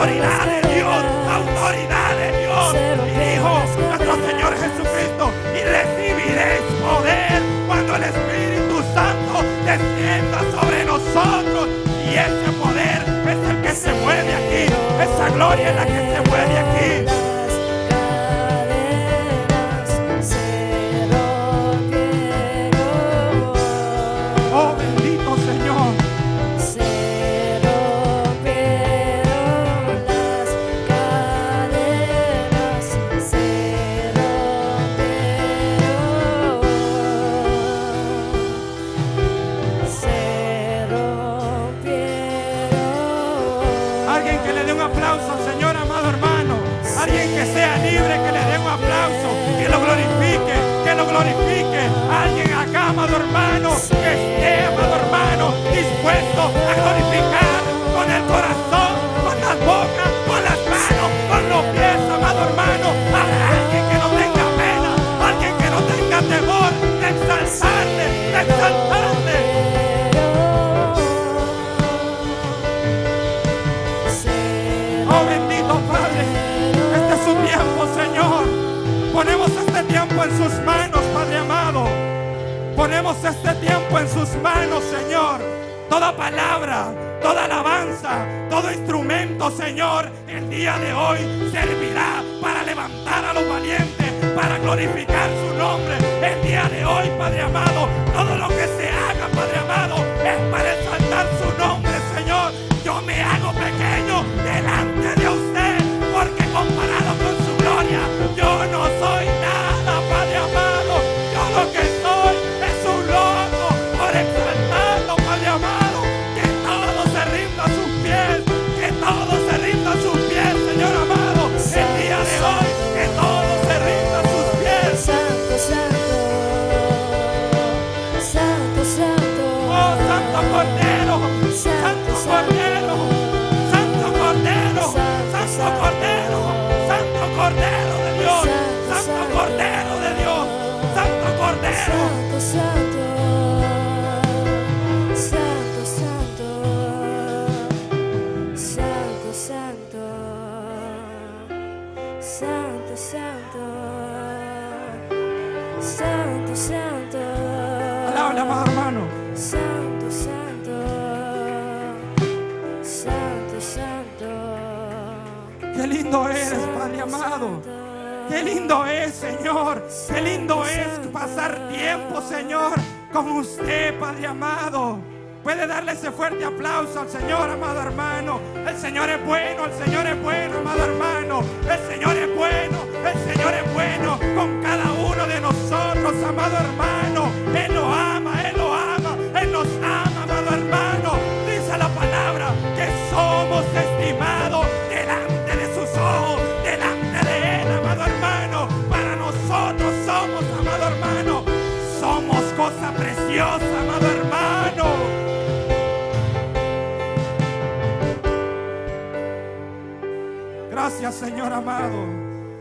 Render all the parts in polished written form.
autoridad de Dios, autoridad de Dios. Y dijo nuestro Señor Jesucristo: y recibiréis poder cuando el Espíritu Santo descienda sobre nosotros. Y ese poder es el que se mueve aquí, esa gloria es la que se mueve aquí. Alguien acá, amado hermano, que esté, amado hermano, dispuesto a glorificar con el corazón, con las bocas, con las manos, con los pies, amado hermano. Alguien que no tenga pena, alguien que no tenga temor de exaltarte, de exaltarte. Oh, bendito Padre, este es su tiempo, Señor. Ponemos este tiempo en sus manos. Ponemos este tiempo en sus manos, Señor. Toda palabra, toda alabanza, todo instrumento, Señor, el día de hoy servirá para levantar a los valientes, para glorificar su nombre. El día de hoy, Padre amado, todo lo que se haga, Padre amado, es para exaltar su nombre, Señor. Yo me hago pequeño delante de usted, porque comparado con su gloria, yo no soy nada, Padre amado. Yo lo que qué lindo es, Señor, qué lindo es pasar tiempo, Señor, con usted, Padre amado. Puede darle ese fuerte aplauso al Señor, amado hermano. El Señor es bueno, el Señor es bueno, amado hermano. El Señor es bueno, el Señor es bueno con cada uno de nosotros, amado hermano. Él lo ama, Él lo ama, Él nos ama, amado hermano. Dice la palabra que somos estimados delante de sus ojos, delante de Él, amado hermano. Para nosotros somos, amado hermano, somos cosa preciosa, amado hermano. Gracias, Señor amado.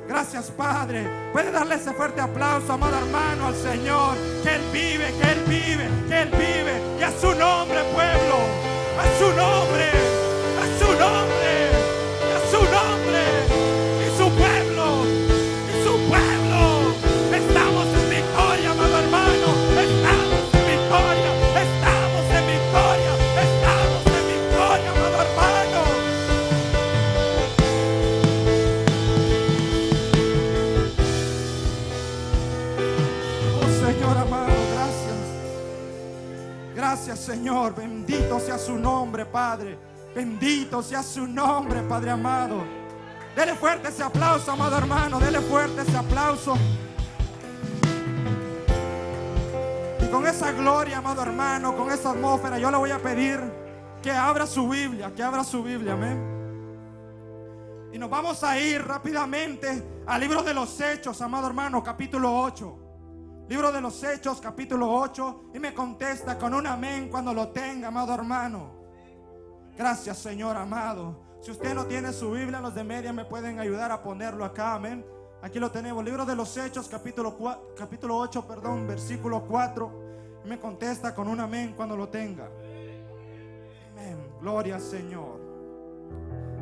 Gracias, Padre. Puede darle ese fuerte aplauso, amado hermano, al Señor. Que Él vive, que Él vive, que Él vive. Y a su nombre, pueblo, a su nombre, a su nombre, a su nombre. Gracias, Señor, bendito sea su nombre, Padre. Bendito sea su nombre, Padre amado. Dele fuerte ese aplauso, amado hermano. Dele fuerte ese aplauso. Y con esa gloria, amado hermano, con esa atmósfera, yo le voy a pedir que abra su Biblia, que abra su Biblia, amén. Y nos vamos a ir rápidamente al libro de los Hechos, amado hermano, capítulo 8. Libro de los Hechos, capítulo 8. Y me contesta con un amén cuando lo tenga, amado hermano. Gracias, Señor amado. Si usted no tiene su Biblia, los de media me pueden ayudar a ponerlo acá, amén. Aquí lo tenemos, libro de los Hechos, capítulo 8, perdón, versículo 4. Y me contesta con un amén cuando lo tenga. Amén, gloria al Señor.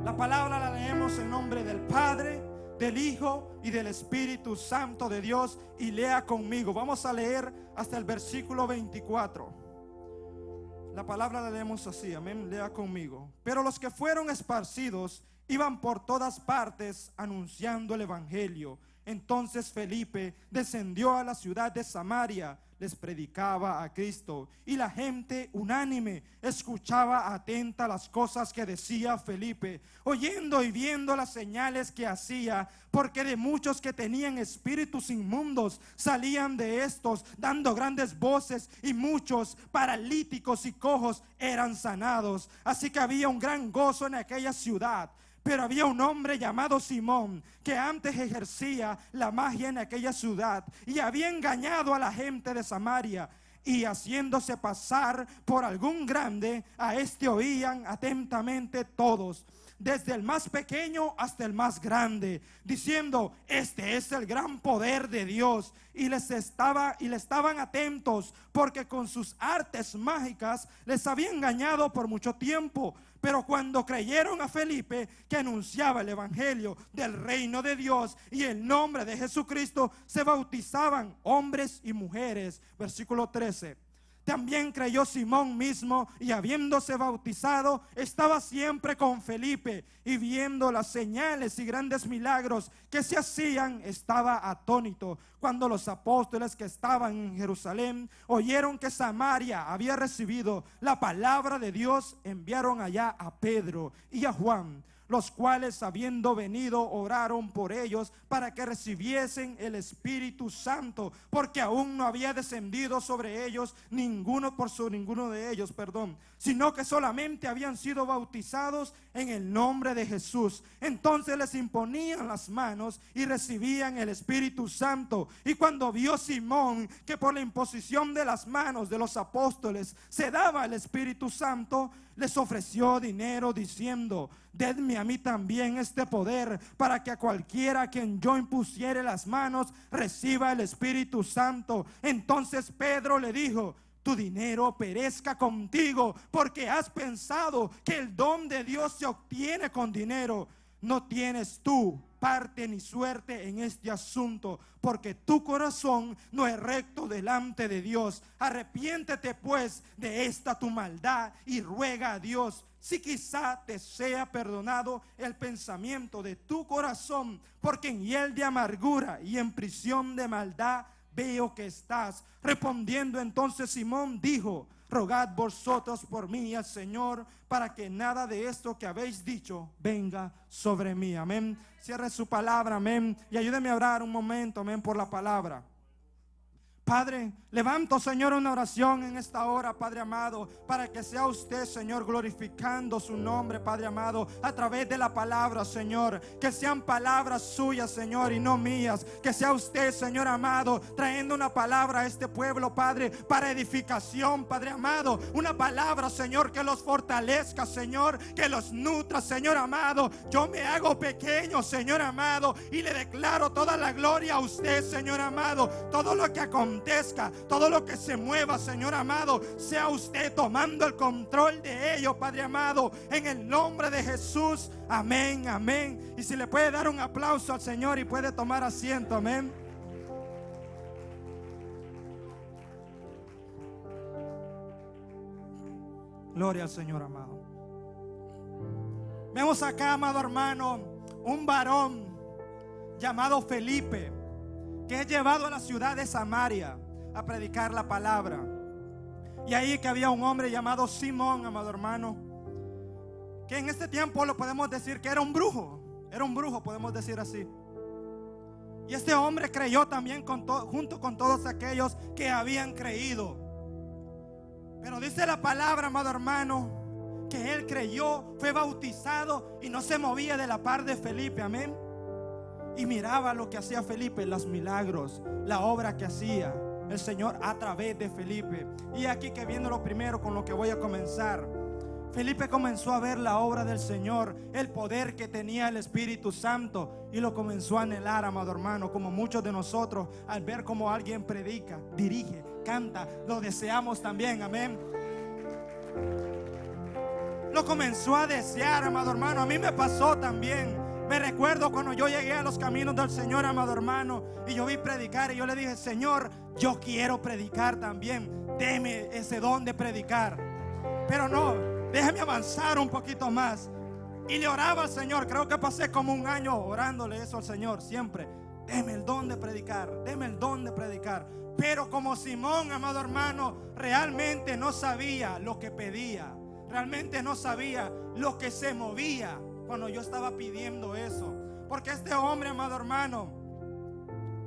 La palabra la leemos en nombre del Padre, del Hijo y del Espíritu Santo de Dios. Y lea conmigo. Vamos a leer hasta el versículo 24. La palabra la leemos así, amén. Lea conmigo. Pero los que fueron esparcidos iban por todas partes anunciando el evangelio. Entonces Felipe descendió a la ciudad de Samaria, les predicaba a Cristo, y la gente unánime escuchaba atenta las cosas que decía Felipe, oyendo y viendo las señales que hacía, porque de muchos que tenían espíritus inmundos salían de estos, dando grandes voces, y muchos paralíticos y cojos eran sanados. Así que había un gran gozo en aquella ciudad. Pero había un hombre llamado Simón que antes ejercía la magia en aquella ciudad y había engañado a la gente de Samaria, y haciéndose pasar por algún grande, a este oían atentamente todos, desde el más pequeño hasta el más grande, diciendo: este es el gran poder de Dios. Y le estaban atentos, porque con sus artes mágicas les había engañado por mucho tiempo. Pero cuando creyeron a Felipe, que anunciaba el evangelio del reino de Dios y el nombre de Jesucristo, se bautizaban hombres y mujeres. Versículo 13. También creyó Simón mismo, y habiéndose bautizado, estaba siempre con Felipe, y viendo las señales y grandes milagros que se hacían, estaba atónito. Cuando los apóstoles que estaban en Jerusalén oyeron que Samaria había recibido la palabra de Dios, enviaron allá a Pedro y a Juan, los cuales, habiendo venido, oraron por ellos para que recibiesen el Espíritu Santo, porque aún no había descendido sobre ellos ninguno de ellos, sino que solamente habían sido bautizados en el nombre de Jesús. Entonces les imponían las manos y recibían el Espíritu Santo. Y cuando vio Simón que por la imposición de las manos de los apóstoles se daba el Espíritu Santo, les ofreció dinero diciendo: denme a mí también este poder, para que a cualquiera a quien yo impusiere las manos reciba el Espíritu Santo. Entonces Pedro le dijo: tu dinero perezca contigo, porque has pensado que el don de Dios se obtiene con dinero. No tienes tú parte ni suerte en este asunto, porque tu corazón no es recto delante de Dios. Arrepiéntete pues de esta tu maldad y ruega a Dios si quizá te sea perdonado el pensamiento de tu corazón, porque en hiel de amargura y en prisión de maldad veo que estás. Respondiendo entonces Simón dijo: rogad vosotros por mí al Señor, para que nada de esto que habéis dicho venga sobre mí. Amén. Cierre su palabra, amén. Y ayúdeme a orar un momento, amén, por la palabra. Padre, levanto, Señor, una oración en esta hora, Padre amado, para que sea usted, Señor, glorificando su nombre, Padre amado, a través de la palabra, Señor. Que sean palabras suyas, Señor, y no mías. Que sea usted, Señor amado, trayendo una palabra a este pueblo, Padre, para edificación, Padre amado. Una palabra, Señor, que los fortalezca, Señor, que los nutra, Señor amado. Yo me hago pequeño, Señor amado, y le declaro toda la gloria a usted, Señor amado. Todo lo que acontece, todo lo que se mueva, Señor amado, sea usted tomando el control de ello, Padre amado, en el nombre de Jesús. Amén, amén. Y si le puede dar un aplauso al Señor y puede tomar asiento, amén. Gloria al Señor amado. Vemos acá, amado hermano, un varón llamado Felipe, que es llevado a la ciudad de Samaria a predicar la palabra. Y ahí que había un hombre llamado Simón, amado hermano, que en este tiempo lo podemos decir que era un brujo, podemos decir así. Y este hombre creyó también junto con todos aquellos que habían creído. Pero dice la palabra, amado hermano, que él creyó, fue bautizado y no se movía de la par de Felipe, amén. Y miraba lo que hacía Felipe, los milagros, la obra que hacía el Señor a través de Felipe. Y aquí que viene lo primero con lo que voy a comenzar. Felipe comenzó a ver la obra del Señor, el poder que tenía el Espíritu Santo, y lo comenzó a anhelar, amado hermano, como muchos de nosotros al ver cómo alguien predica, dirige, canta, lo deseamos también, amén. lo comenzó a desear, amado hermano. A mí me pasó también. Me recuerdo cuando yo llegué a los caminos del Señor, amado hermano, y yo vi predicar, y yo le dije: Señor, yo quiero predicar también, deme ese don de predicar. Pero no, déjeme avanzar un poquito más. Y le oraba al Señor, creo que pasé como un año orándole eso al Señor siempre: deme el don de predicar, deme el don de predicar. Pero como Simón, amado hermano, realmente no sabía lo que pedía, realmente no sabía lo que se movía cuando yo estaba pidiendo eso. Porque este hombre, amado hermano,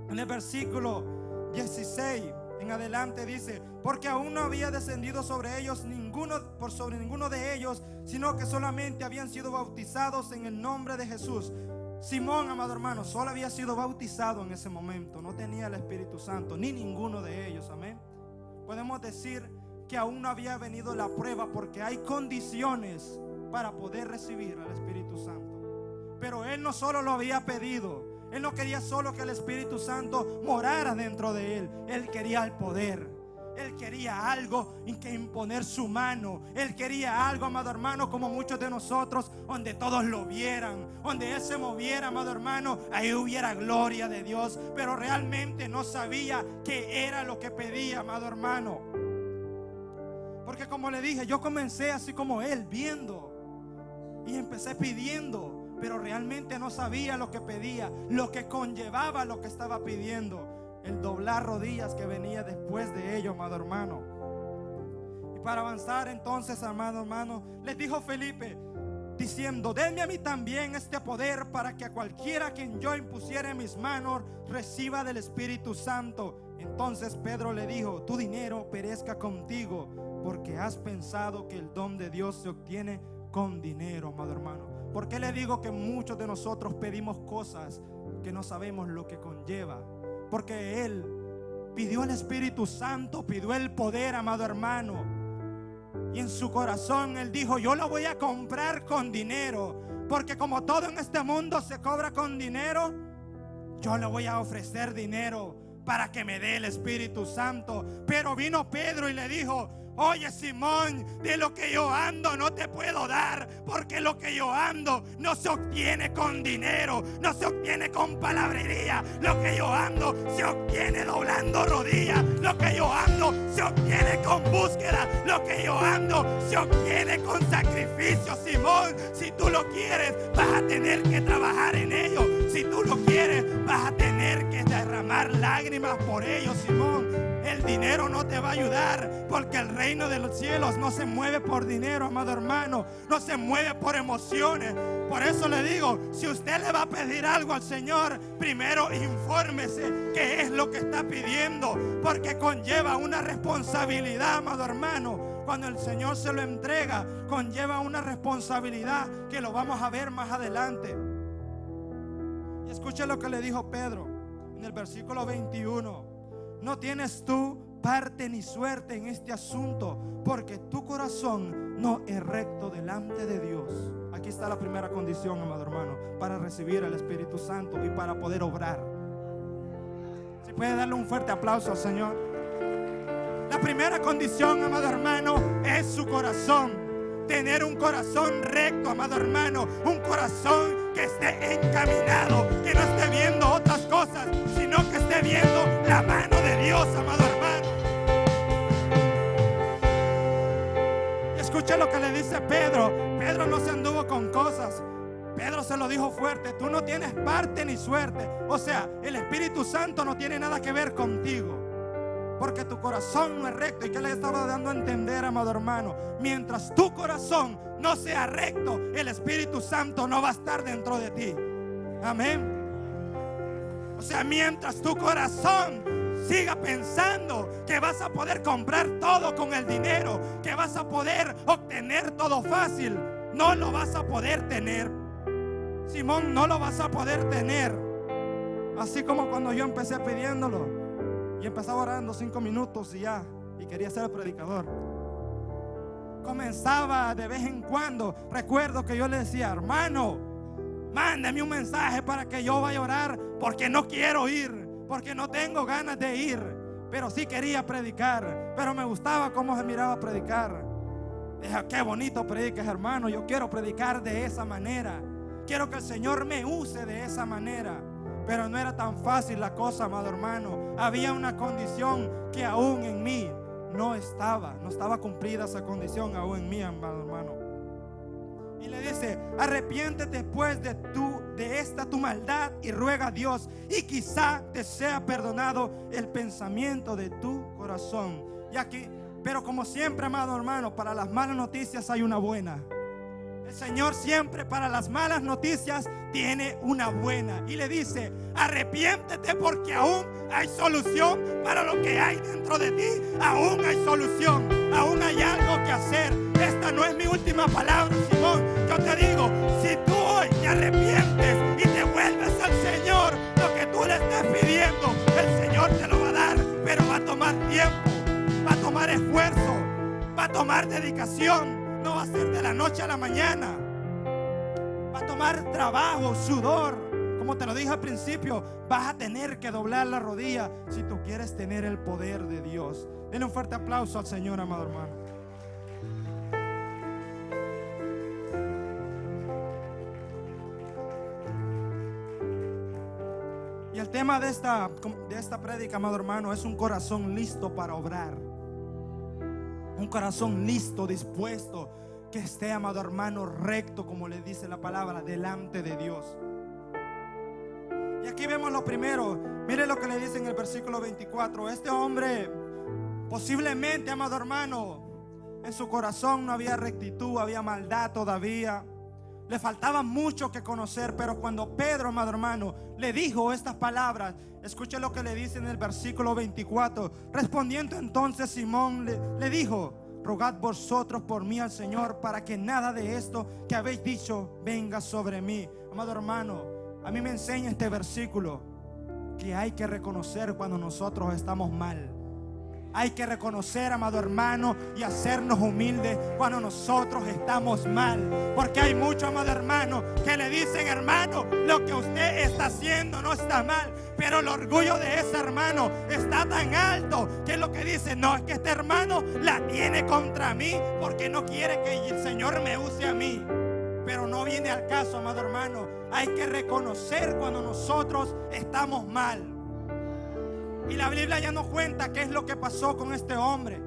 en el versículo 16 en adelante dice: porque aún no había descendido sobre ellos ninguno, por sobre ninguno de ellos, sino que solamente habían sido bautizados en el nombre de Jesús. Simón, amado hermano, solo había sido bautizado en ese momento, no tenía el Espíritu Santo, ni ninguno de ellos, amén. Podemos decir que aún no había venido la prueba, porque hay condiciones para poder recibir al Espíritu Santo. Pero él no solo lo había pedido, él no quería solo que el Espíritu Santo morara dentro de él, él quería el poder, él quería algo en que imponer su mano, él quería algo, amado hermano, como muchos de nosotros, donde todos lo vieran, donde él se moviera, amado hermano, ahí hubiera gloria de Dios. Pero realmente no sabía qué era lo que pedía, amado hermano, porque como le dije, yo comencé así como él, viendo, y empecé pidiendo, pero realmente no sabía lo que pedía, lo que conllevaba lo que estaba pidiendo, el doblar rodillas que venía después de ello, amado hermano. Y para avanzar entonces, amado hermano, les dijo Felipe diciendo: denme a mí también este poder, para que a cualquiera quien yo impusiera en mis manos reciba del Espíritu Santo. Entonces Pedro le dijo: tu dinero perezca contigo, porque has pensado que el don de Dios se obtiene con dinero, amado hermano. ¿Por qué le digo que muchos de nosotros pedimos cosas que no sabemos lo que conlleva? Porque él pidió al Espíritu Santo, pidió el poder, amado hermano, y en su corazón él dijo: yo lo voy a comprar con dinero, porque como todo en este mundo se cobra con dinero, yo le voy a ofrecer dinero para que me dé el Espíritu Santo. Pero vino Pedro y le dijo: oye, Simón, de lo que yo ando no te puedo dar, porque lo que yo ando no se obtiene con dinero, no se obtiene con palabrería. Lo que yo ando se obtiene doblando rodillas, lo que yo ando se obtiene con búsqueda, lo que yo ando se obtiene con sacrificio. Simón, si tú lo quieres, vas a tener que trabajar en ello. Si tú lo quieres, vas a tener que derramar lágrimas por ello, Simón. El dinero no te va a ayudar, porque el reino de los cielos no se mueve por dinero, amado hermano, no se mueve por emociones. Por eso le digo, si usted le va a pedir algo al Señor, primero infórmese qué es lo que está pidiendo, porque conlleva una responsabilidad, amado hermano. Cuando el Señor se lo entrega, conlleva una responsabilidad que lo vamos a ver más adelante. Y escuche lo que le dijo Pedro en el versículo 21: no tienes tú parte ni suerte en este asunto, porque tu corazón no es recto delante de Dios. Aquí está la primera condición, amado hermano, para recibir al Espíritu Santo y para poder obrar. ¿Se puede darle un fuerte aplauso al Señor? La primera condición, amado hermano, es su corazón. Tener un corazón recto, amado hermano, un corazón que esté encaminado, que no esté viendo otras cosas, sino que esté viendo la mano de Dios, amado hermano. Escucha lo que le dice Pedro. Pedro no se anduvo con cosas. Pedro se lo dijo fuerte: tú no tienes parte ni suerte. O sea, el Espíritu Santo no tiene nada que ver contigo, porque tu corazón no es recto. Y que le estaba dando a entender, amado hermano, mientras tu corazón no sea recto, el Espíritu Santo no va a estar dentro de ti. Amén. O sea, mientras tu corazón siga pensando que vas a poder comprar todo con el dinero, que vas a poder obtener todo fácil, no lo vas a poder tener. Simón, no lo vas a poder tener. Así como cuando yo empecé pidiéndolo y empezaba orando 5 minutos y ya, y quería ser el predicador. Comenzaba de vez en cuando. Recuerdo que yo le decía: hermano, mándame un mensaje para que yo vaya a orar, porque no quiero ir, porque no tengo ganas de ir. Pero sí quería predicar, pero me gustaba cómo se miraba predicar. Qué bonito predicas, hermano. Yo quiero predicar de esa manera. Quiero que el Señor me use de esa manera. Pero no era tan fácil la cosa, amado hermano. Había una condición que aún en mí no estaba cumplida esa condición aún en mí, amado hermano. Y le dice: arrepiéntete pues de esta tu maldad y ruega a Dios, y quizá te sea perdonado el pensamiento de tu corazón. Y aquí, pero como siempre, amado hermano, para las malas noticias hay una buena. El Señor siempre para las malas noticias tiene una buena. Y le dice: arrepiéntete, porque aún hay solución para lo que hay dentro de ti. Aún hay solución, aún hay algo que hacer. Esta no es mi última palabra, Simón. Yo te digo, si tú hoy te arrepientes y te vuelves al Señor, lo que tú le estás pidiendo, el Señor te lo va a dar. Pero va a tomar tiempo, va a tomar esfuerzo, va a tomar dedicación. No va a ser de la noche a la mañana. Va a tomar trabajo, sudor. Como te lo dije al principio, vas a tener que doblar la rodilla si tú quieres tener el poder de Dios. Denle un fuerte aplauso al Señor, amado hermano. Y el tema de esta prédica, amado hermano, es un corazón listo para obrar. Un corazón listo, dispuesto, que esté, amado hermano, recto, como le dice la palabra, delante de Dios. Y aquí vemos lo primero. Mire lo que le dice en el versículo 24. Este hombre, posiblemente, amado hermano, en su corazón no había rectitud, había maldad todavía. Le faltaba mucho que conocer. Pero cuando Pedro, amado hermano, le dijo estas palabras, escuche lo que le dice en el versículo 24. Respondiendo entonces Simón le dijo: rogad vosotros por mí al Señor, para que nada de esto que habéis dicho venga sobre mí. Amado hermano, a mí me enseña este versículo que hay que reconocer cuando nosotros estamos mal. Hay que reconocer, amado hermano, y hacernos humildes cuando nosotros estamos mal. Porque hay muchos, amado hermano, que le dicen: hermano, lo que usted está haciendo no está mal. Pero el orgullo de ese hermano está tan alto que lo que dice: no, es que este hermano la tiene contra mí porque no quiere que el Señor me use a mí. Pero no viene al caso, amado hermano. Hay que reconocer cuando nosotros estamos mal. Y la Biblia ya nos cuenta qué es lo que pasó con este hombre.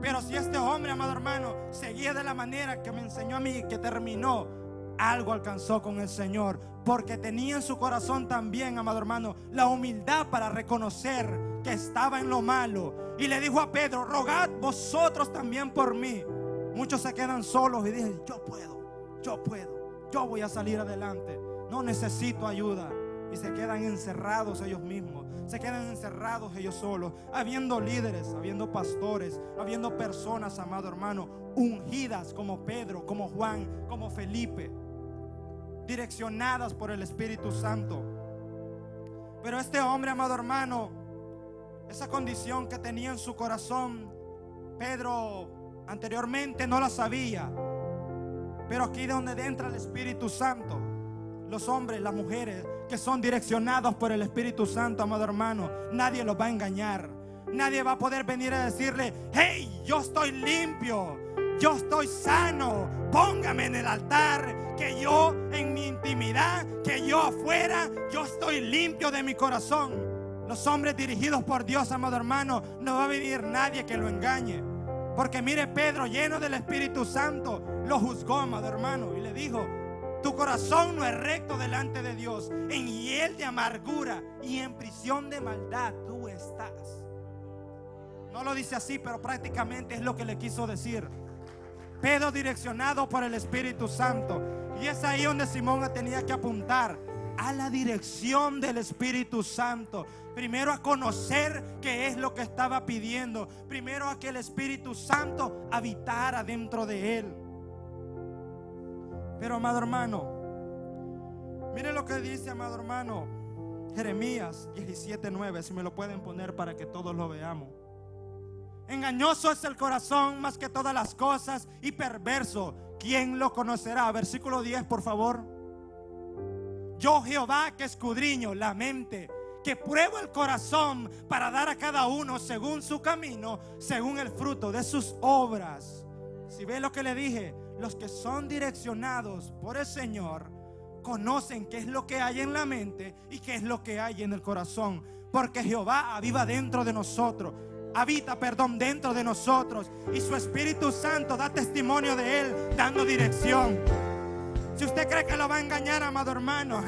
Pero si este hombre, amado hermano, seguía de la manera que me enseñó a mí, que terminó, algo alcanzó con el Señor. Porque tenía en su corazón también, amado hermano, la humildad para reconocer que estaba en lo malo. Y le dijo a Pedro: rogad vosotros también por mí. Muchos se quedan solos y dicen: yo puedo, yo voy a salir adelante, no necesito ayuda. Y se quedan encerrados ellos mismos, se quedan encerrados ellos solos, habiendo líderes, habiendo pastores, habiendo personas, amado hermano, ungidas como Pedro, como Juan, como Felipe, direccionadas por el Espíritu Santo. Pero este hombre, amado hermano, esa condición que tenía en su corazón, Pedro anteriormente no la sabía. Pero aquí donde entra el Espíritu Santo, los hombres, las mujeres que son direccionados por el Espíritu Santo, amado hermano, nadie los va a engañar. Nadie va a poder venir a decirle: hey, yo estoy limpio, yo estoy sano, póngame en el altar, que yo en mi intimidad, que yo afuera, yo estoy limpio de mi corazón. Los hombres dirigidos por Dios, amado hermano, no va a venir nadie que lo engañe. Porque mire, Pedro, lleno del Espíritu Santo, lo juzgó, amado hermano, y le dijo: tu corazón no es recto delante de Dios, en hiel de amargura y en prisión de maldad tú estás. No lo dice así, pero prácticamente es lo que le quiso decir. Pedro direccionado por el Espíritu Santo. Y es ahí donde Simón tenía que apuntar, a la dirección del Espíritu Santo. Primero a conocer qué es lo que estaba pidiendo. Primero a que el Espíritu Santo habitara dentro de él. Pero, amado hermano, mire lo que dice, amado hermano, Jeremías 17:9. Si me lo pueden poner para que todos lo veamos. Engañoso es el corazón más que todas las cosas, y perverso, ¿quién lo conocerá? Versículo 10, por favor. Yo, Jehová, que escudriño la mente, que pruebo el corazón, para dar a cada uno según su camino, según el fruto de sus obras. Si ve lo que le dije, los que son direccionados por el Señor conocen qué es lo que hay en la mente y qué es lo que hay en el corazón, porque Jehová aviva dentro de nosotros, habita dentro de nosotros, y su Espíritu Santo da testimonio de Él, dando dirección. Si usted cree que lo va a engañar, amado hermano,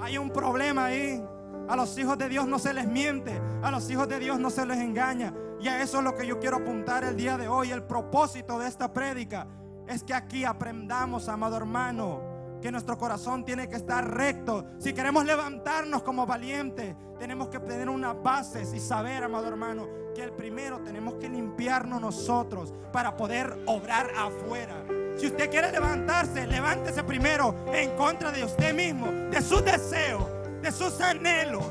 hay un problema ahí. A los hijos de Dios no se les miente, a los hijos de Dios no se les engaña. Y a eso es lo que yo quiero apuntar el día de hoy. El propósito de esta prédica es que aquí aprendamos, amado hermano, que nuestro corazón tiene que estar recto. Si queremos levantarnos como valientes, tenemos que tener unas bases y saber, amado hermano, que el primero tenemos que limpiarnos nosotros para poder obrar afuera. Si usted quiere levantarse, levántese primero en contra de usted mismo, de sus deseos, de sus anhelos,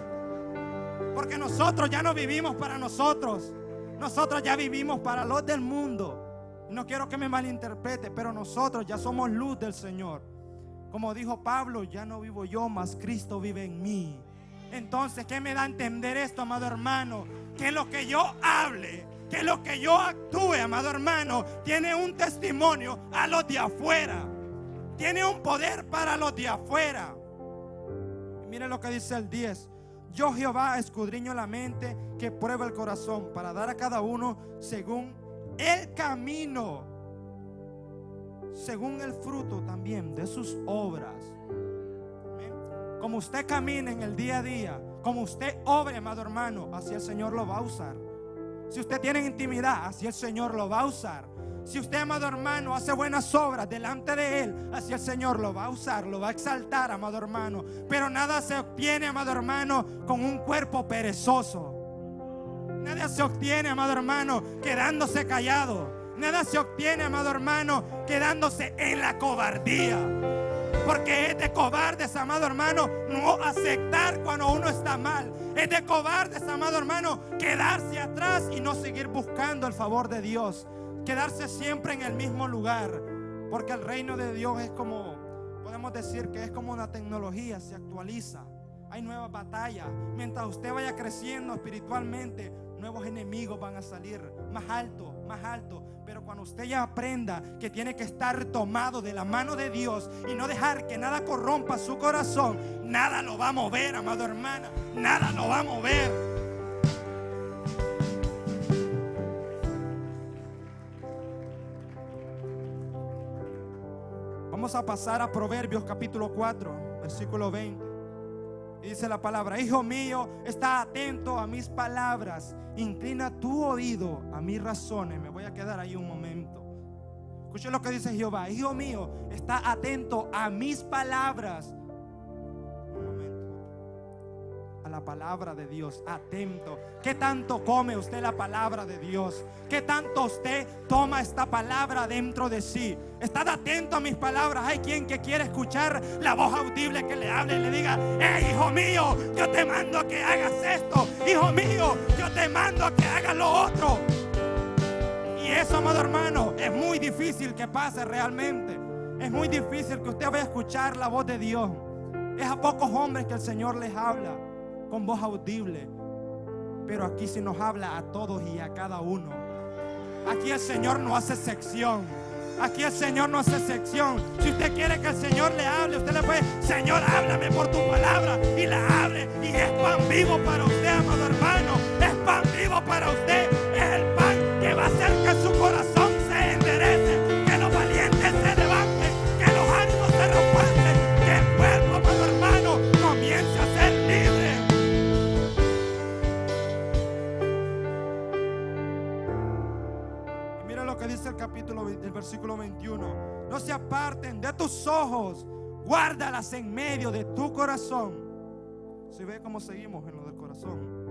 porque nosotros ya no vivimos para nosotros, nosotros ya vivimos para los del mundo. No quiero que me malinterprete, pero nosotros ya somos luz del Señor. Como dijo Pablo, ya no vivo yo, mas Cristo vive en mí. Entonces, ¿qué me da a entender esto, amado hermano? Que lo que yo hable, que lo que yo actúe, amado hermano, tiene un testimonio a los de afuera, tiene un poder para los de afuera. Y mire lo que dice el 10: yo, Jehová, escudriño la mente, que prueba el corazón, para dar a cada uno según el camino, según el fruto también de sus obras. Amén. Como usted camine en el día a día, como usted obre, amado hermano, así el Señor lo va a usar. Si usted tiene intimidad, así el Señor lo va a usar. Si usted, amado hermano, hace buenas obras delante de Él, así el Señor lo va a usar, lo va a exaltar, amado hermano. Pero nada se obtiene, amado hermano, con un cuerpo perezoso. Nada se obtiene, amado hermano, quedándose callado. Nada se obtiene, amado hermano, quedándose en la cobardía. Porque es de cobardes, amado hermano, no aceptar cuando uno está mal. Es de cobardes, amado hermano, quedarse atrás y no seguir buscando el favor de Dios. Quedarse siempre en el mismo lugar. Porque el reino de Dios es como, podemos decir que es como una tecnología, se actualiza. Hay nuevas batallas. Mientras usted vaya creciendo espiritualmente, nuevos enemigos van a salir más alto, más alto. Pero cuando usted ya aprenda que tiene que estar tomado de la mano de Dios y no dejar que nada corrompa su corazón, nada lo va a mover, amado hermana, nada lo va a mover. Vamos a pasar a Proverbios capítulo 4, versículo 20. Dice la palabra: hijo mío, está atento a mis palabras, inclina tu oído a mis razones. Me voy a quedar ahí un momento. Escuche lo que dice Jehová: hijo mío, está atento a mis palabras. Un momento. A la palabra de Dios, atento. ¿Qué tanto come usted la palabra de Dios? ¿Qué tanto usted toma esta palabra dentro de sí? Estad atento a mis palabras. Hay quien que quiere escuchar la voz audible que le hable y le diga: hey, hijo mío, yo te mando a que hagas esto. Hijo mío, yo te mando a que hagas lo otro. Y eso, amado hermano, es muy difícil que pase realmente. Es muy difícil que usted vaya a escuchar la voz de Dios. Es a pocos hombres que el Señor les habla con voz audible. Pero aquí sí nos habla a todos y a cada uno. Aquí el Señor no hace sección. Aquí el Señor no hace sección. Si usted quiere que el Señor le hable, usted le puede: Señor, háblame por tu palabra. Y la hable. Y es pan vivo para usted, amado hermano. Es pan vivo para usted. Es el pan que va a hacer que su corazón se enderece, que los valientes se levanten, que los ánimos se refuercen, que el cuerpo, amado hermano, comience a ser libre. Y mira lo que dice el capítulo 20. Versículo 21: no se aparten de tus ojos, guárdalas en medio de tu corazón. ¿Se ve cómo seguimos en lo del corazón?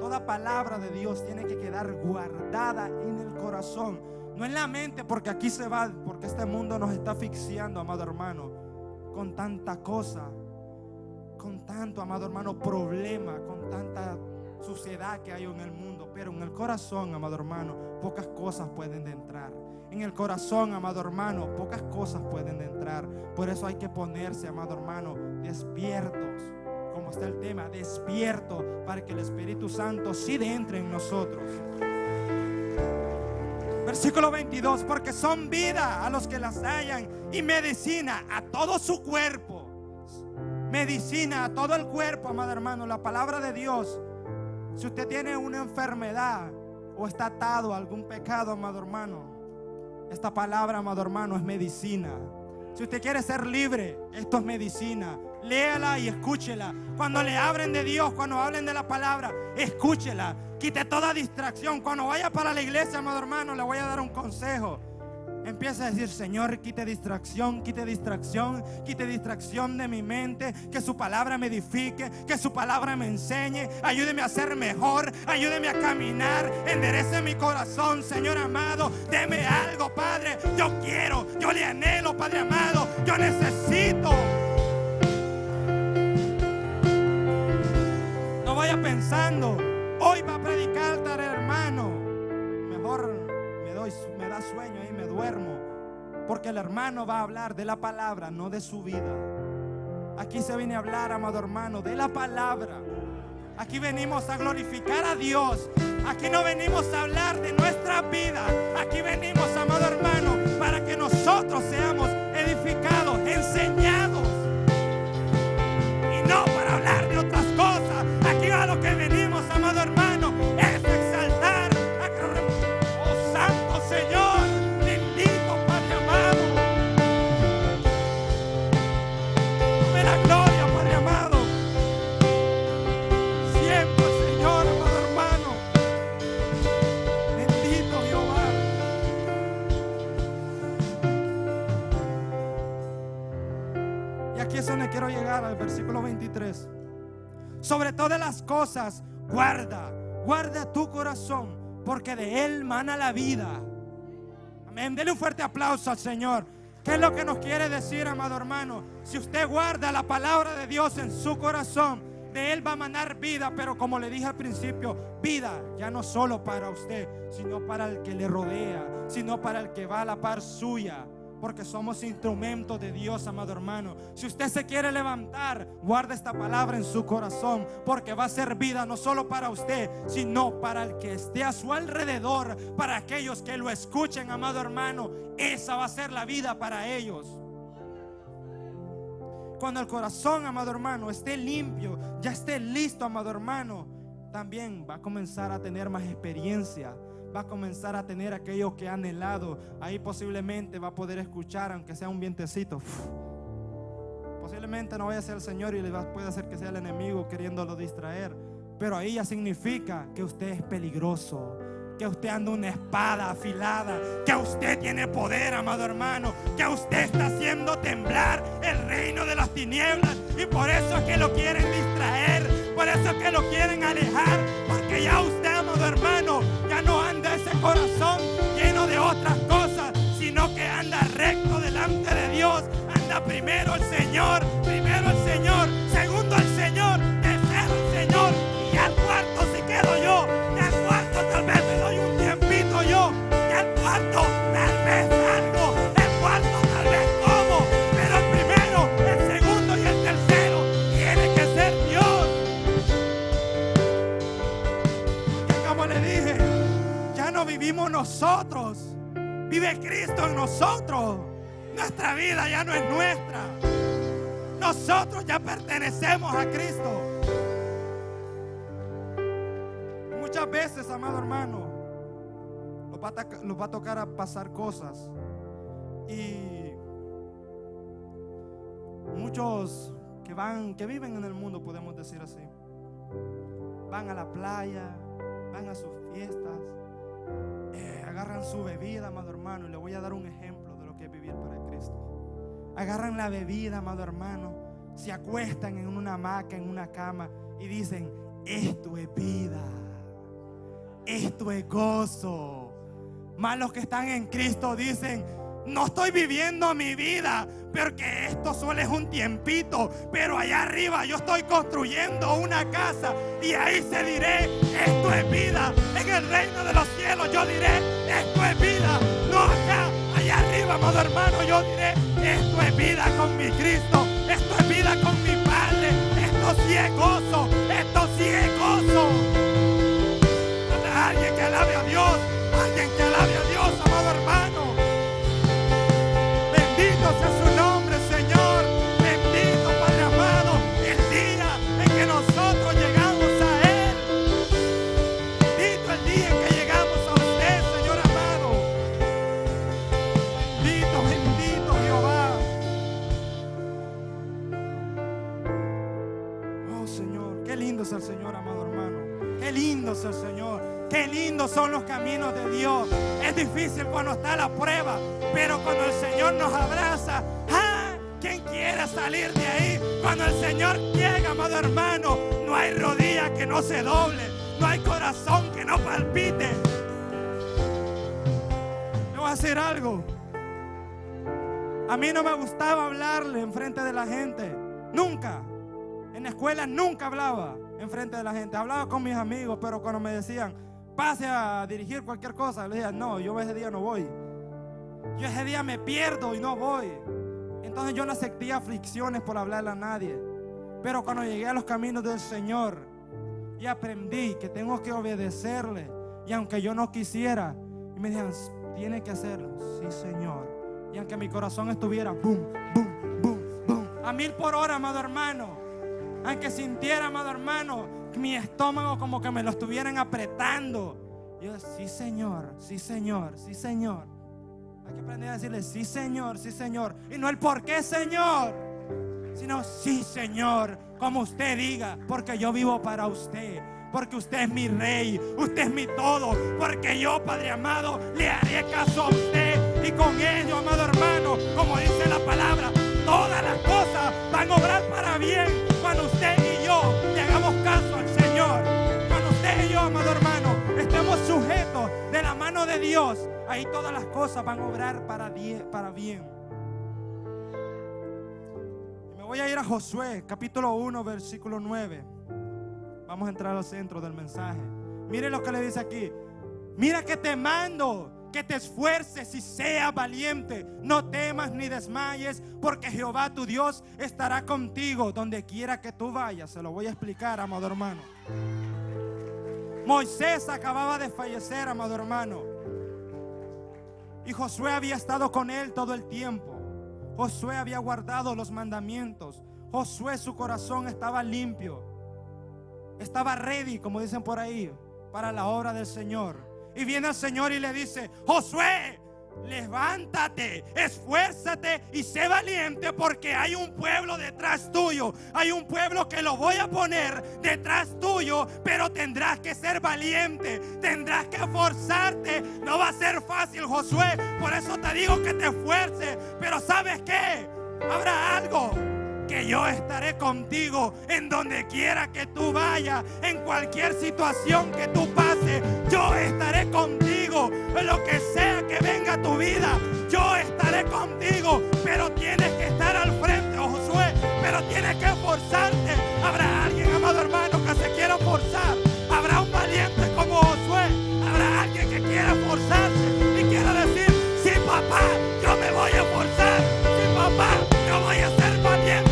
Toda palabra de Dios tiene que quedar guardada en el corazón, no en la mente, porque aquí se va, porque este mundo nos está asfixiando, amado hermano, con tanta cosa, con tanto, amado hermano, problema, con tanta suciedad que hay en el mundo. Pero en el corazón, amado hermano, pocas cosas pueden entrar. En el corazón, amado hermano, pocas cosas pueden entrar. Por eso hay que ponerse, amado hermano, despiertos. Como está el tema, despierto, para que el Espíritu Santo sí entre en nosotros. Versículo 22. Porque son vida a los que las hallan y medicina a todo su cuerpo. Medicina a todo el cuerpo, amado hermano. La palabra de Dios. Si usted tiene una enfermedad o está atado a algún pecado, amado hermano, esta palabra, amado hermano, es medicina. Si usted quiere ser libre, esto es medicina. Léala y escúchela. Cuando le hablen de Dios, cuando hablen de la palabra, escúchela. Quite toda distracción. Cuando vaya para la iglesia, amado hermano, le voy a dar un consejo. Empieza a decir: Señor, quite distracción, quite distracción, quite distracción de mi mente. Que su palabra me edifique, que su palabra me enseñe. Ayúdeme a ser mejor, ayúdeme a caminar. Enderece mi corazón, Señor amado. Deme algo, Padre. Yo quiero, yo le anhelo, Padre amado. Yo necesito. No vaya pensando: hoy va a predicar tal hermano. Mejor me da sueño y me duermo, porque el hermano va a hablar de la palabra, no de su vida. Aquí se viene a hablar, amado hermano, de la palabra. Aquí venimos a glorificar a Dios. Aquí no venimos a hablar de nuestra vida. Aquí venimos, amado hermano, para que nosotros seamos edificados, enseñados, y no para hablar de otras cosas. Aquí a lo que venimos, amado hermano, es exaltar a Santo Señor, bendito Padre amado. Dame la gloria, Padre amado. Siempre, Señor, amado hermano. Bendito Jehová. Y aquí es donde quiero llegar, al versículo 23. Sobre todas las cosas, guarda tu corazón, porque de él mana la vida. Amén. Dele un fuerte aplauso al Señor. ¿Qué es lo que nos quiere decir, amado hermano? Si usted guarda la palabra de Dios en su corazón, de él va a manar vida. Pero como le dije al principio, vida ya no solo para usted, sino para el que le rodea, sino para el que va a la par suya, porque somos instrumentos de Dios, amado hermano. Si usted se quiere levantar, guarde esta palabra en su corazón, porque va a ser vida no solo para usted, sino para el que esté a su alrededor, para aquellos que lo escuchen, amado hermano. Esa va a ser la vida para ellos. Cuando el corazón, amado hermano, esté limpio, ya esté listo, amado hermano, también va a comenzar a tener más experiencia. Va a comenzar a tener aquello que ha anhelado. Ahí posiblemente va a poder escuchar, aunque sea un vientecito. Uf. Posiblemente no vaya a ser el Señor, y puede hacer que sea el enemigo queriéndolo distraer. Pero ahí ya significa que usted es peligroso, que usted anda una espada afilada, que usted tiene poder, amado hermano, que usted está haciendo temblar el reino de las tinieblas. Y por eso es que lo quieren distraer, por eso es que lo quieren alejar, porque ya usted, amado hermano, ya no anda ese corazón lleno de otras cosas, sino que anda recto delante de Dios. Anda primero el Señor, segundo el Señor, tercero el Señor, y al cuarto se quedo yo. Y al cuarto tal vez me doy un tiempito yo. Y al cuarto tal vez salgo, el cuarto tal vez como, pero el primero, el segundo y el tercero tiene que ser Dios. Y como le dije, ya no vivimos nosotros, vive Cristo en nosotros. Nuestra vida ya no es nuestra, nosotros ya pertenecemos a Cristo. Muchas veces, amado hermano, nos va a tocar a pasar cosas, y muchos que viven en el mundo, podemos decir así, van a la playa, van a sus fiestas, agarran su bebida, amado hermano. Y le voy a dar un ejemplo de lo que es vivir para Cristo. Agarran la bebida, amado hermano, se acuestan en una hamaca, en una cama, y dicen: esto es vida, esto es gozo. Más los que están en Cristo dicen: no estoy viviendo mi vida, porque esto solo es un tiempito, pero allá arriba yo estoy construyendo una casa, y ahí se diré: esto es vida. En el reino de los cielos yo diré: esto es vida. No acá, allá arriba, amado hermano, yo diré: esto es vida con mi Cristo, esto es vida con mi Padre. Esto sí es gozo, esto sí es gozo. Alguien que alabe a Dios, alguien que alabe a Dios. el Señor, amado hermano. Qué lindo es el Señor. Qué lindos son los caminos de Dios. Es difícil cuando está la prueba, pero cuando el Señor nos abraza, ¡ah! ¿Quién quiera salir de ahí? Cuando el Señor llega, amado hermano, no hay rodilla que no se doble, no hay corazón que no palpite. Le voy a hacer algo. A mí no me gustaba hablarle enfrente de la gente. Nunca. En la escuela nunca hablaba enfrente de la gente. Hablaba con mis amigos, pero cuando me decían, pase a dirigir cualquier cosa, le decía, no, yo ese día no voy. Yo ese día me pierdo y no voy. Entonces yo no acepté aflicciones por hablarle a nadie. Pero cuando llegué a los caminos del Señor y aprendí que tengo que obedecerle, y aunque yo no quisiera, y me decían, tiene que hacerlo. Sí, Señor. Y aunque mi corazón estuviera boom, boom, boom, boom, a 1000 por hora, amado hermano, aunque sintiera, amado hermano, mi estómago como que me lo estuvieran apretando, yo, sí, Señor, sí, Señor, sí, Señor. Hay que aprender a decirle, sí, Señor, sí, Señor. Y no el por qué, Señor, sino sí, Señor, como usted diga, porque yo vivo para usted, porque usted es mi rey, usted es mi todo, porque yo, Padre amado, le haré caso a usted. Y con ello, amado hermano, como dice la palabra, todas las cosas van a obrar para bien cuando usted y yo le hagamos caso al Señor. Cuando usted y yo, amado hermano, estemos sujetos de la mano de Dios, ahí todas las cosas van a obrar para bien. Me voy a ir a Josué, capítulo 1, versículo 9. Vamos a entrar al centro del mensaje. Mire lo que le dice aquí. Mira que te mando, que te esfuerces y seas valiente. No temas ni desmayes, porque Jehová tu Dios estará contigo donde quiera que tú vayas. Se lo voy a explicar, amado hermano. Moisés acababa de fallecer, amado hermano, y Josué había estado con él todo el tiempo. Josué había guardado los mandamientos. Josué, su corazón estaba limpio, estaba ready, como dicen por ahí, para la obra del Señor. Y viene el Señor y le dice, Josué, levántate, esfuérzate y sé valiente, porque hay un pueblo detrás tuyo. Hay un pueblo que lo voy a poner detrás tuyo, pero tendrás que ser valiente, tendrás que esforzarte. No va a ser fácil, Josué, por eso te digo que te esfuerces. Pero ¿sabes qué? Habrá algo, que yo estaré contigo en donde quiera que tú vayas, en cualquier situación que tú pases, yo estaré contigo. En lo que sea que venga a tu vida, yo estaré contigo, pero tienes que estar al frente, Josué, pero tienes que esforzarte. Habrá alguien, amado hermano, que se quiera forzar. Habrá un valiente como Josué. Habrá alguien que quiera forzarse y quiera decir, sí, papá, yo me voy a forzar. Sí, papá, yo voy a ser valiente.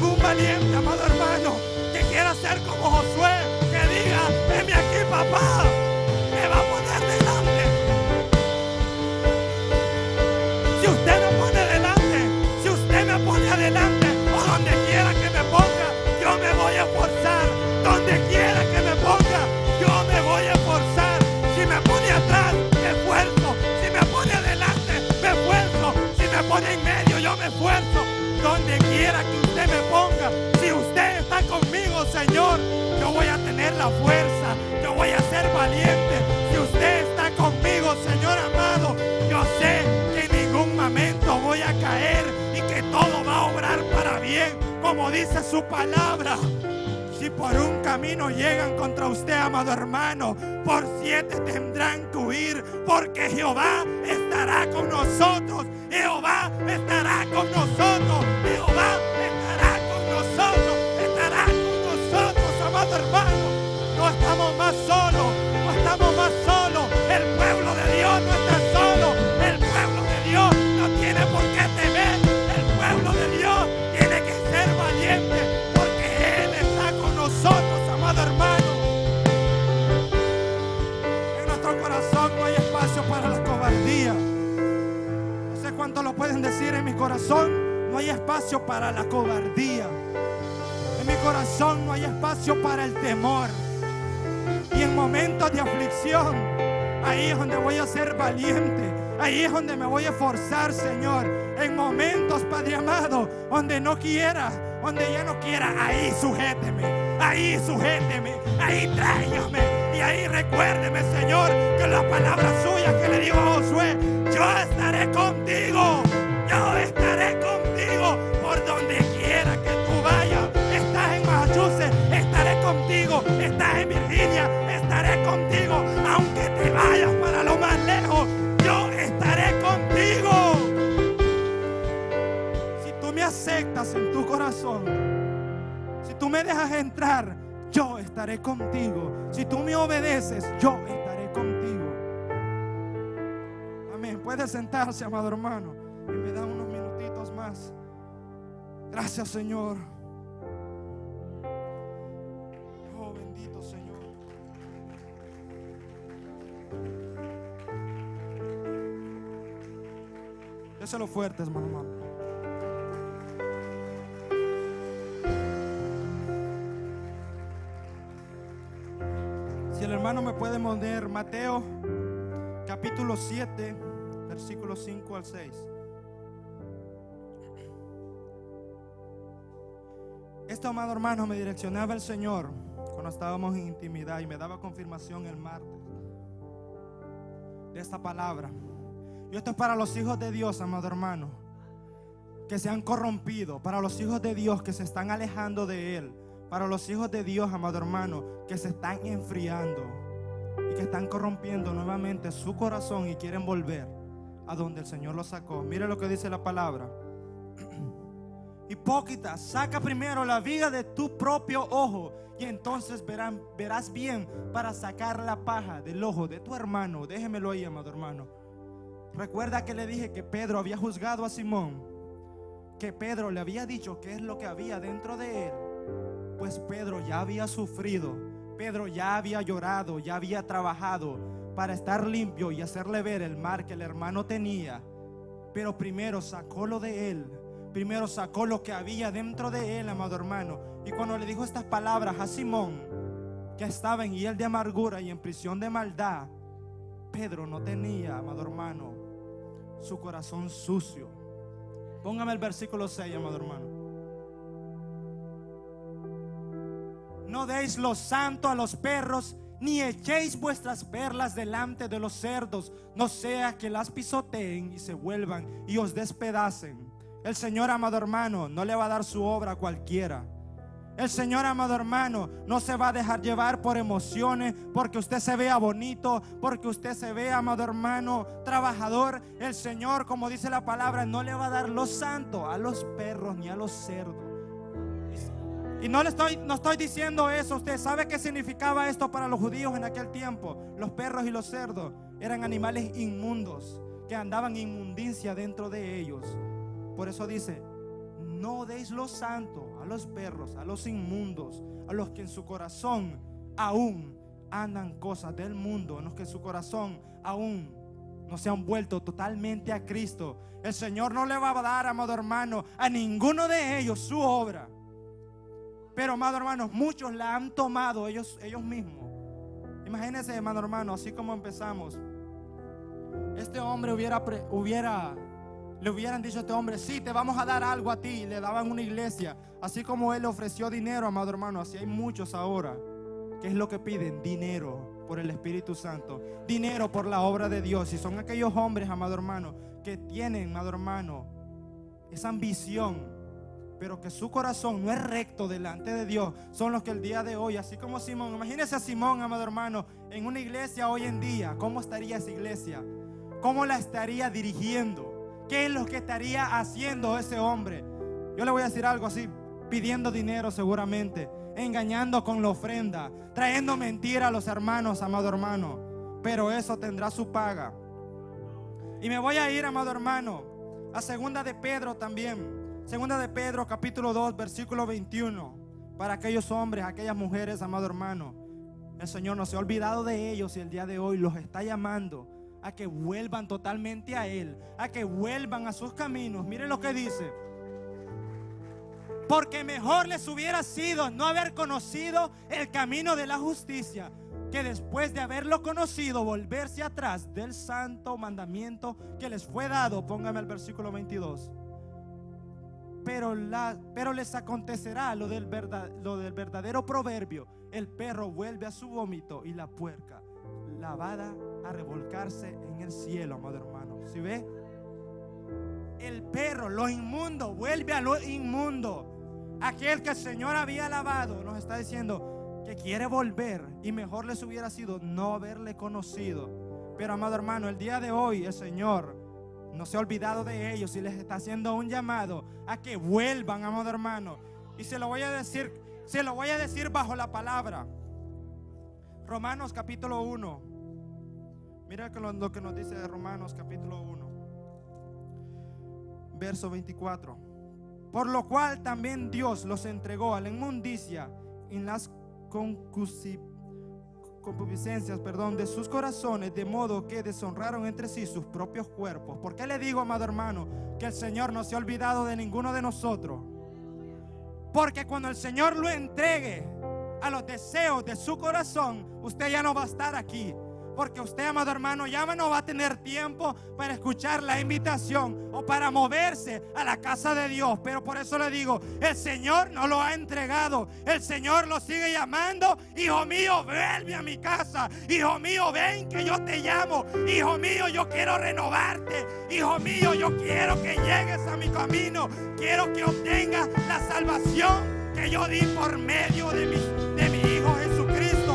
Un valiente, amado hermano, que quiera ser como Josué, que diga, venme aquí, papá, me va a poner delante. Si usted me pone delante, si usted me pone adelante, o donde quiera que me ponga, yo me voy a esforzar. Donde quiera que me ponga, yo me voy a esforzar. Si me pone atrás, me esfuerzo. Si me pone adelante, me esfuerzo. Si me pone en medio, yo me esfuerzo. Donde quiera que usted me ponga, si usted está conmigo, Señor, yo voy a tener la fuerza, yo voy a ser valiente. Si usted está conmigo, Señor amado, yo sé que en ningún momento voy a caer y que todo va a obrar para bien, como dice su palabra. Si por un camino llegan contra usted, amado hermano, por 7 tendrán que huir, porque Jehová estará con nosotros. Jehová estará con nosotros. Jehová estará con nosotros. Estará con nosotros, amado hermano. No estamos más solos. No estamos más solos. El pueblo de Dios no está solo. El pueblo de Dios no tiene por qué temer. El pueblo de Dios tiene que ser valiente, porque Él está con nosotros, amado hermano. En nuestro corazón no hay espacio para la cobardía. ¿Cuánto lo puede? pueden decir: en mi corazón no hay espacio para la cobardía, en mi corazón no hay espacio para el temor, y en momentos de aflicción ahí es donde voy a ser valiente, ahí es donde me voy a esforzar, Señor. En momentos, Padre amado, donde no quiera, donde ya no quiera, ahí sujéteme, ahí sujéteme, ahí tráigame, y ahí recuérdeme, Señor, que la palabra suya que le dijo a Josué: yo estaré contigo, yo estaré contigo por donde quiera que tú vayas. Estás en Massachusetts, estaré contigo. Estás en Virginia, estaré contigo. Aunque te vayas para lo más lejos, yo estaré contigo. Si tú me aceptas en tu corazón, si tú me dejas entrar, yo estaré contigo. Si tú me obedeces, yo estaré contigo. Amén. Puede sentarse, amado hermano, y me da unos minutitos más. Gracias, Señor. Oh, bendito Señor. Déselo fuerte, hermano. Si el hermano me puede poner Mateo capítulo 7 versículos 5 al 6. Este, amado hermano, me direccionaba el Señor cuando estábamos en intimidad, y me daba confirmación el martes de esta palabra. Y esto es para los hijos de Dios, amado hermano, que se han corrompido, para los hijos de Dios que se están alejando de Él, para los hijos de Dios, amado hermano, que se están enfriando y que están corrompiendo nuevamente su corazón y quieren volver a donde el Señor los sacó. Mire lo que dice la palabra: hipócrita, saca primero la viga de tu propio ojo, y entonces verás bien para sacar la paja del ojo de tu hermano. Déjemelo ahí, amado hermano. Recuerda que le dije que Pedro había juzgado a Simón, que Pedro le había dicho qué es lo que había dentro de él. Pues Pedro ya había sufrido, Pedro ya había llorado, ya había trabajado para estar limpio y hacerle ver el mal que el hermano tenía. Pero primero sacó lo de él, primero sacó lo que había dentro de él, amado hermano. Y cuando le dijo estas palabras a Simón, que estaba en hiel de amargura y en prisión de maldad, Pedro no tenía, amado hermano, su corazón sucio. Póngame el versículo 6, amado hermano. No deis lo santo a los perros, ni echéis vuestras perlas delante de los cerdos, no sea que las pisoteen y se vuelvan y os despedacen. El Señor, amado hermano, no le va a dar su obra a cualquiera. El Señor, amado hermano, no se va a dejar llevar por emociones, porque usted se vea bonito, porque usted se vea, amado hermano, trabajador. El Señor, como dice la palabra, no le va a dar lo santo a los perros ni a los cerdos. Y no estoy diciendo eso. Usted sabe qué significaba esto para los judíos en aquel tiempo. Los perros y los cerdos eran animales inmundos, que andaban inmundicia dentro de ellos. Por eso dice: no deis lo santo a los perros, a los inmundos, a los que en su corazón aún andan cosas del mundo, a los que en su corazón aún no se han vuelto totalmente a Cristo. El Señor no le va a dar, amado hermano, a ninguno de ellos su obra. Pero, amado hermano, muchos la han tomado ellos mismos. Imagínense, hermano hermano, así como empezamos. Este hombre le hubieran dicho a este hombre: sí, te vamos a dar algo a ti. Y le daban una iglesia. Así como él ofreció dinero, amado hermano, así hay muchos ahora. ¿Qué es lo que piden? Dinero por el Espíritu Santo, dinero por la obra de Dios. Y son aquellos hombres, amado hermano, que tienen, amado hermano, esa ambición, pero que su corazón no es recto delante de Dios. Son los que el día de hoy, así como Simón. Imagínese a Simón, amado hermano, en una iglesia hoy en día. ¿Cómo estaría esa iglesia? ¿Cómo la estaría dirigiendo? ¿Qué es lo que estaría haciendo ese hombre? Yo le voy a decir algo así: pidiendo dinero seguramente, engañando con la ofrenda, trayendo mentira a los hermanos, amado hermano. Pero eso tendrá su paga. Y me voy a ir, amado hermano, a segunda de Pedro también. Segunda de Pedro capítulo 2 versículo 21. Para aquellos hombres, aquellas mujeres, amado hermano, el Señor no se ha olvidado de ellos y el día de hoy los está llamando a que vuelvan totalmente a Él, a que vuelvan a sus caminos. Miren lo que dice: porque mejor les hubiera sido no haber conocido el camino de la justicia, que después de haberlo conocido volverse atrás del santo mandamiento que les fue dado. Póngame el versículo 22. Pero les acontecerá lo del verdadero proverbio: el perro vuelve a su vómito y la puerca lavada a revolcarse en el cielo. Amado hermano, ¿sí ve? El perro, lo inmundo, vuelve a lo inmundo. Aquel que el Señor había lavado nos está diciendo que quiere volver, y mejor les hubiera sido no haberle conocido. Pero amado hermano, el día de hoy el Señor no se ha olvidado de ellos y les está haciendo un llamado a que vuelvan, amado hermano. Y se lo voy a decir bajo la palabra. Romanos capítulo 1. Mira lo que nos dice de Romanos capítulo 1, verso 24. Por lo cual también Dios los entregó a la inmundicia en las concupiscencias, de sus corazones, de modo que deshonraron entre sí sus propios cuerpos. ¿Por qué le digo, amado hermano, que el Señor no se ha olvidado de ninguno de nosotros? Porque cuando el Señor lo entregue a los deseos de su corazón, usted ya no va a estar aquí. Porque usted, amado hermano, ya no va a tener tiempo para escuchar la invitación o para moverse a la casa de Dios. Pero por eso le digo, el Señor no lo ha entregado. El Señor lo sigue llamando. Hijo mío, vuelve a mi casa. Hijo mío, ven que yo te llamo. Hijo mío, yo quiero renovarte. Hijo mío, yo quiero que llegues a mi camino. Quiero que obtengas la salvación que yo di por medio de mi Hijo Jesucristo.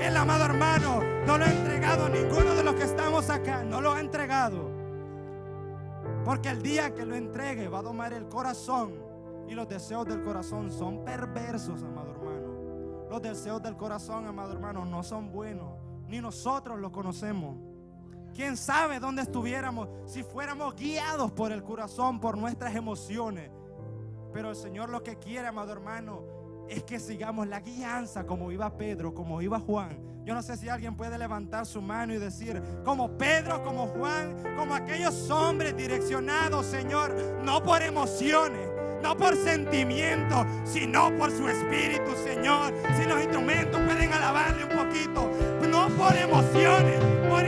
El amado hermano no lo ha entregado a ninguno de los que estamos acá. No lo ha entregado. Porque el día que lo entregue va a domar el corazón. Y los deseos del corazón son perversos, amado hermano. Los deseos del corazón, amado hermano, no son buenos. Ni nosotros los conocemos. ¿Quién sabe dónde estuviéramos si fuéramos guiados por el corazón, por nuestras emociones? Pero el Señor lo que quiere, amado hermano, es que sigamos la guianza como iba Pedro, como iba Juan. Yo no sé si alguien puede levantar su mano y decir, como Pedro, como Juan, como aquellos hombres direccionados, Señor, no por emociones, no por sentimientos, sino por su espíritu, Señor. Si los instrumentos pueden alabarle un poquito, no por emociones, por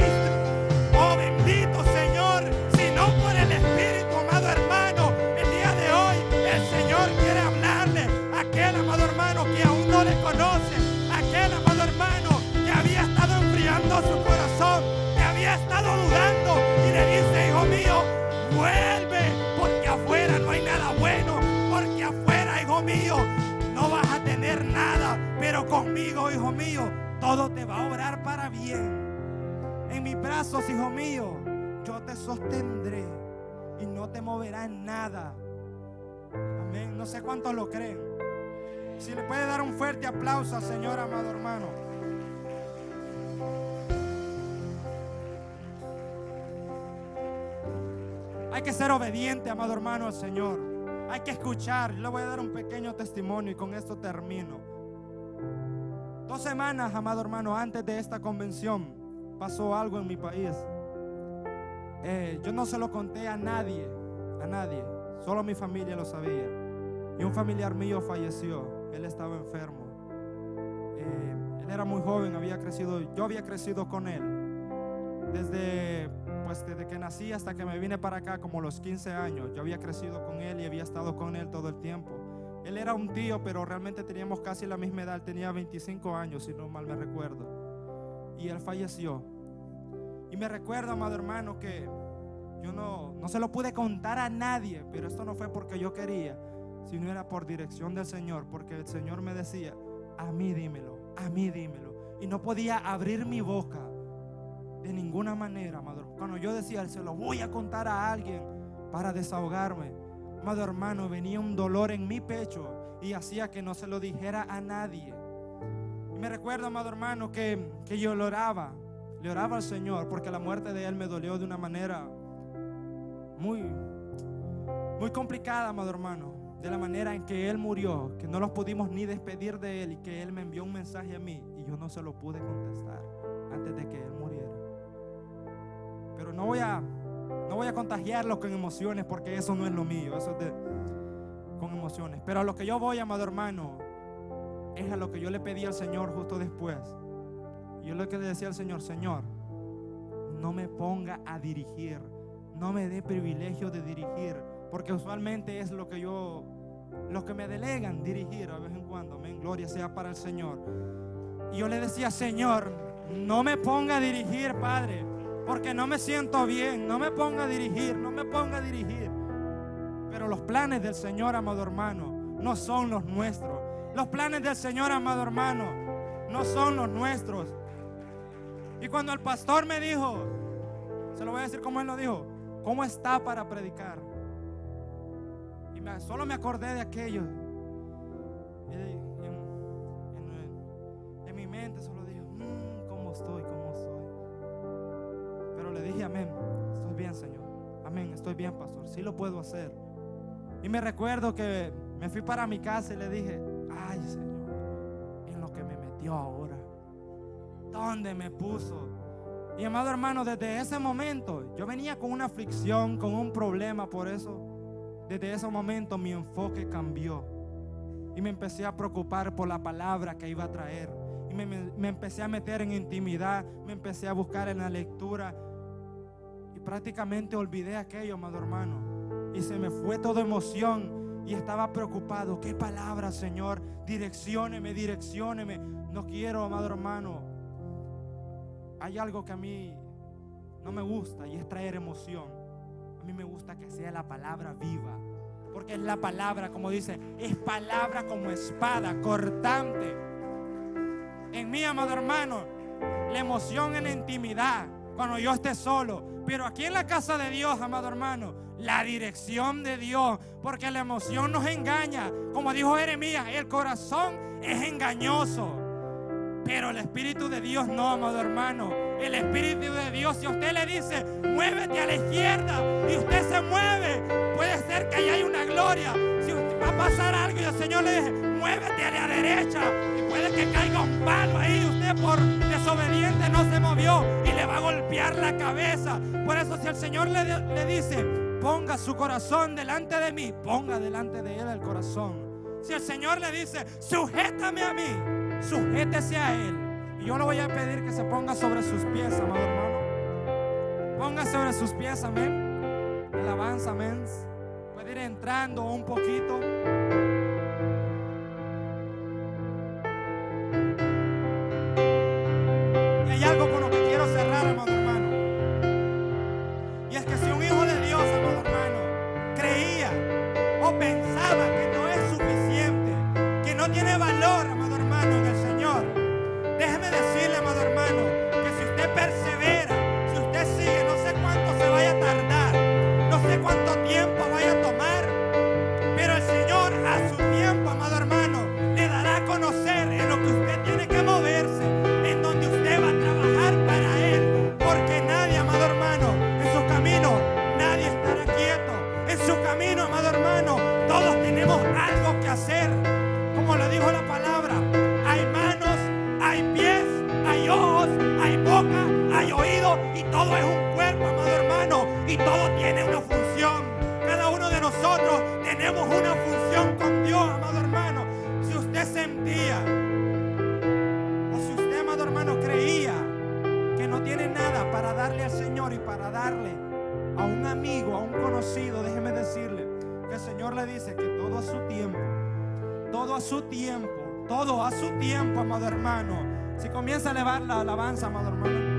oh bendito Señor, sino por el espíritu, amado hermano. El día de hoy el Señor quiere hablarle a aquel amado hermano que aún no le conoce, aquel amado hermano que había estado enfriando su corazón, que había estado dudando, y le dice, hijo mío, vuelve, porque afuera no hay nada bueno, porque afuera, hijo mío, no vas a tener nada, pero conmigo, hijo mío, todo te va a obrar para bien. En mis brazos, hijo mío, yo te sostendré y no te moverá nada. Amén. No sé cuántos lo creen. Si le puede dar un fuerte aplauso al Señor, amado hermano. Hay que ser obediente, amado hermano, al Señor. Hay que escuchar. Yo le voy a dar un pequeño testimonio y con esto termino. 2 semanas, amado hermano, antes de esta convención, pasó algo en mi país. Yo no se lo conté a nadie, solo mi familia lo sabía. Y un familiar mío falleció. Él estaba enfermo. Él era muy joven, yo había crecido con él desde que nací hasta que me vine para acá, como los 15 años. Yo había crecido con él y había estado con él todo el tiempo. Él era un tío, pero realmente teníamos casi la misma edad. Tenía 25 años, si no mal me recuerdo. Y él falleció. Y me recuerdo, amado hermano, que yo no se lo pude contar a nadie, pero esto no fue porque yo quería, sino era por dirección del Señor, porque el Señor me decía, a mí dímelo, a mí dímelo. Y no podía abrir mi boca de ninguna manera, amado. Cuando yo decía, se lo voy a contar a alguien para desahogarme, amado hermano, venía un dolor en mi pecho y hacía que no se lo dijera a nadie. Y me recuerdo, amado hermano, que yo le oraba al Señor, porque la muerte de él me dolió de una manera muy complicada, amado hermano. De la manera en que él murió, que no los pudimos ni despedir de él, y que él me envió un mensaje a mí y yo no se lo pude contestar antes de que él muriera. No voy a contagiarlos con emociones, porque eso no es lo mío, eso es con emociones. Pero a lo que yo voy, amado hermano, es a lo que yo le pedí al Señor justo después. Yo lo que le decía al Señor: Señor, no me ponga a dirigir, no me dé privilegio de dirigir, porque usualmente es lo que me delegan dirigir a vez en cuando. Amén, gloria sea para el Señor. Y yo le decía: Señor, no me ponga a dirigir, Padre, porque no me siento bien. No me ponga a dirigir, no me ponga a dirigir. Pero los planes del Señor, amado hermano, no son los nuestros. Los planes del Señor, amado hermano, no son los nuestros. Y cuando el pastor me dijo, se lo voy a decir como él lo dijo: ¿cómo está para predicar? Y solo me acordé de aquello. En mi mente solo dije: ¿cómo estoy? Pero le dije: amén, estoy bien, Señor. Amén, estoy bien, pastor, sí lo puedo hacer. Y me recuerdo que me fui para mi casa y le dije: ay, Señor, en lo que me metió ahora, ¿dónde me puso? Y amado hermano, desde ese momento yo venía con una aflicción, con un problema. Por eso, desde ese momento mi enfoque cambió y me empecé a preocupar por la palabra que iba a traer. Y me empecé a meter en intimidad, me empecé a buscar en la lectura, y prácticamente olvidé aquello, amado hermano. Y se me fue toda emoción. Y estaba preocupado: ¿qué palabra, Señor? Direccióneme, direccióneme. No quiero, amado hermano. Hay algo que a mí no me gusta, y es traer emoción. A mí me gusta que sea la palabra viva, porque es la palabra, como dice, es palabra como espada, cortante. En mí, amado hermano, la emoción en la intimidad, cuando yo esté solo. Pero aquí en la casa de Dios, amado hermano, la dirección de Dios, porque la emoción nos engaña. Como dijo Jeremías, el corazón es engañoso, pero el Espíritu de Dios no, amado hermano. El Espíritu de Dios, si usted le dice: muévete a la izquierda, y usted se mueve, puede ser que ahí hay una gloria. Si usted va a pasar algo y el Señor le dice: muévete a la derecha, y puede que caiga un palo ahí, usted por desobediente no se movió y le va a golpear la cabeza. Por eso, si el Señor le dice: ponga su corazón delante de mí, ponga delante de él el corazón. Si el Señor le dice: sujétame a mí, sujétese a él. Y yo le voy a pedir que se ponga sobre sus pies, amado hermano. Ponga sobre sus pies, amén. Alabanza, amén. Puede ir entrando un poquito. Y hay algo con lo que quiero cerrar, amado hermano. Y es que si un hijo de Dios, amado hermano, creía o pensaba que no es suficiente, que no tiene valor, amado hermano, en el Señor, déjeme decirle, amado hermano, que si usted persevera, si usted sigue, no sé cuánto se vaya a tardar, no sé cuánto tiempo vaya a tomar, pero el Señor a su tiempo, amado hermano, le dará a conocer en lo que usted tiene que moverse, en donde usted va a trabajar para Él, porque nadie, amado hermano, nadie estará quieto. En su camino, amado hermano, todos tenemos algo que hacer. Como lo dijo la palabra: hay manos, hay pies, hay ojos, hay boca, hay oído, y todo es un cuerpo, amado hermano, y todo tiene una función. Cada uno de nosotros tenemos una función con Dios, amado hermano. Si usted sentía, o si usted, amado hermano, creía que no tiene nada para darle al Señor y para darle a un amigo, a un conocido, déjeme decirle que el Señor le dice que todo a su tiempo, todo a su tiempo, todo a su tiempo, amado hermano. Si comienza a elevar la alabanza, amado hermano.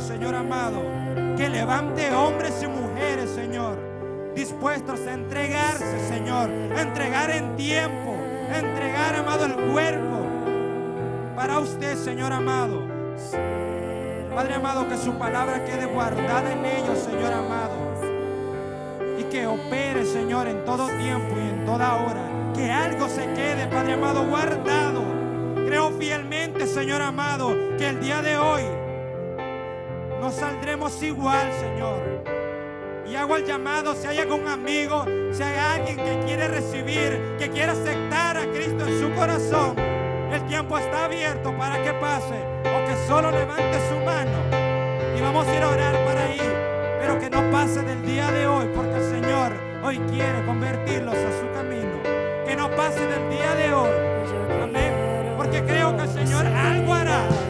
Señor amado, que levante hombres y mujeres, Señor, dispuestos a entregarse, Señor, a entregar en tiempo, a entregar, amado, el cuerpo para usted, Señor amado. Padre amado, que su palabra quede guardada en ellos, Señor amado, y que opere, Señor, en todo tiempo y en toda hora, que algo se quede, Padre amado, guardado. Creo fielmente, Señor amado, que el día de hoy no saldremos igual, Señor. Y hago el llamado, si hay algún amigo, si hay alguien que quiere recibir, que quiere aceptar a Cristo en su corazón, el tiempo está abierto para que pase, o que solo levante su mano, y vamos a ir a orar para ahí, pero que no pase del día de hoy, porque el Señor hoy quiere convertirlos a su camino. Que no pase del día de hoy, amén, porque creo que el Señor algo hará.